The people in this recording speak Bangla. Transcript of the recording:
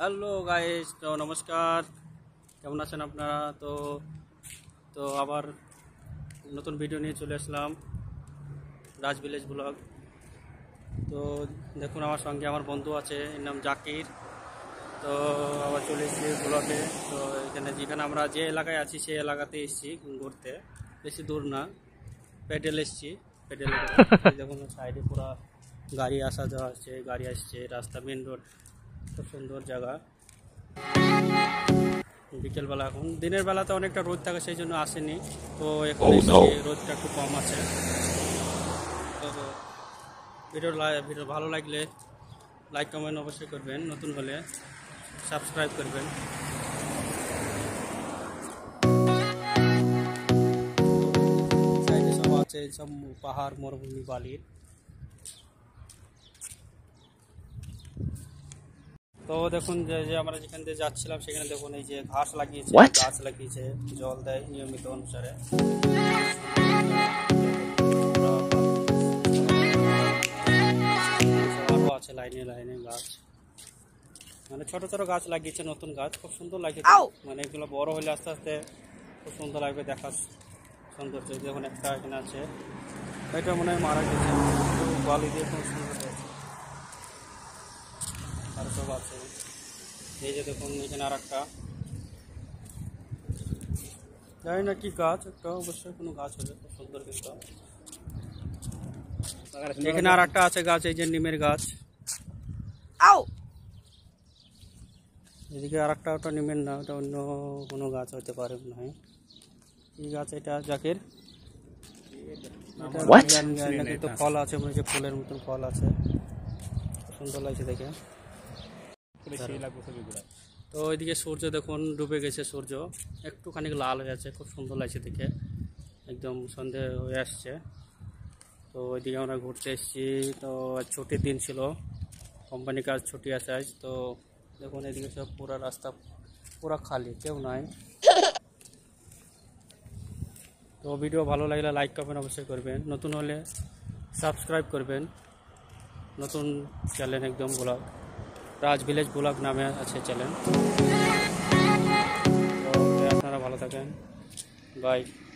हेलो गाइस, तो नमस्कार, কেমন আছেন আপনারা। তো আবার নতুন ভিডিও নিয়ে চলে আসলাম, রাজ ভিলেজ ব্লগ। তো দেখুন, আমার সঙ্গে আমার বন্ধু আছে, এর নাম জাকির। তো আবার চলে এসেছি ব্লগে। তো এখানে যেখানে আমরা যে এলাকায় আছি সেই এলাকাতে এসেছি ঘুরতে, বেশি দূর না, পেডেল এসেছি। পেডেল দেখুন, সাইডে পুরা গাড়ি আসা যাওয়া আসছে, গাড়ি আসছে, রাস্তা মেন রোড, খুব সুন্দর জায়গা। বিকেলবেলা, এখন দিনের বেলাতে অনেকটা রোদ থাকে, সেই জন্য আসেনি। তো এখন রোদটা একটু কম আছে। তো ভিডিও ভালো লাগলে লাইক কমেন্ট অবশ্যই করবেন, নতুন হলে সাবস্ক্রাইব করবেন। সাইডে সব আছে, সব পাহাড়, মরুভূমি, বালির। তো দেখুন, যে আমরা যেখান দিয়ে যাচ্ছিলাম সেখানে দেখুন এই যে ঘাস লাগিয়েছে, জল দেয় নিয়মিত অনুসারে। আছে লাইনে লাইনে গাছ, মানে ছোট ছোট গাছ লাগিয়েছে, নতুন গাছ, খুব সুন্দর লাগে। মানে এগুলো বড় হলে আস্তে আস্তে খুব সুন্দর লাগবে, দেখা সৌন্দর্য। দেখুন একটা এখানে আছে, এটা মনে হয় মারা গেছে, বালি দিয়ে খুব সুন্দর হয়েছে। আর সব আছে, এই যে দেখুন এখানে আর একটা, জানি না কি গাছ, একটা অবশ্যই কোনো গাছ হবে, খুব সুন্দর। কিন্তু এখানে আর একটা আছে গাছ, এই যে নিমের গাছ। এদিকে আর একটা, ওটা নিমের না, ওটা অন্য কোনো গাছ হতে পারে মনে হয়। কি গাছ এটা জাকির? কিন্তু ফল আছে, মনে হচ্ছে ফুলের মতন ফল আছে, সুন্দর লাগছে দেখে। তো এদিকে সূর্য দেখুন ডুবে গেছে, সূর্য একটুখানি লাল হয়ে আছে, খুব সুন্দর লাগছে দেখে, একদম সন্ধে হয়ে আসছে। তো এদিকে আমরা ঘুরতে এসেছি। তো ছুটির দিন ছিল, কোম্পানি কাজ ছুটি আছে আজ। তো দেখুন এদিকে সব পুরো রাস্তা পুরো খালি, কেউ নাই। তো ভিডিও ভালো লাগলে লাইক কমেন্ট অবশ্যই করবেন, নতুন হলে সাবস্ক্রাইব করবেন। নতুন চ্যানেল একদম ব্লগ, রাজ ভিলেজ ব্লগ নামে আছে চ্যানেল। তো আপনারা ভালো থাকেন, বাই।